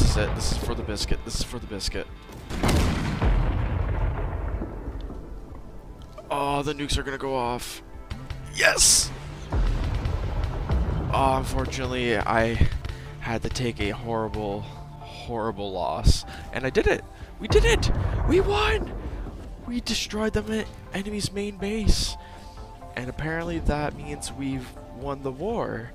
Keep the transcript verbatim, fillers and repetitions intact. This is it. This is for the biscuit. This is for the biscuit. Oh, the nukes are gonna go off. Yes! Oh, unfortunately, I had to take a horrible, horrible loss. And I did it! We did it! We won! We destroyed the enemy's main base. And apparently that means we've won the war.